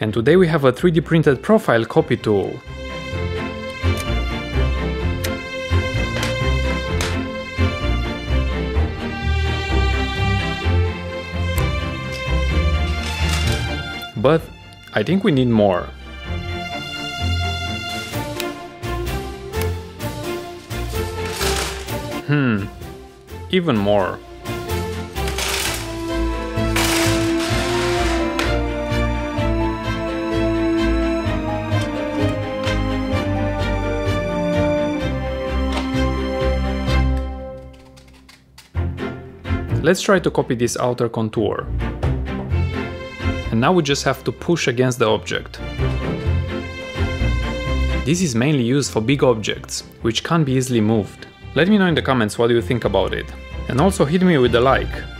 and today we have a 3D printed profile copy tool. But I think we need more. Even more. Let's try to copy this outer contour. And now we just have to push against the object. This is mainly used for big objects, which can't be easily moved. Let me know in the comments what you think about it. And also hit me with a like.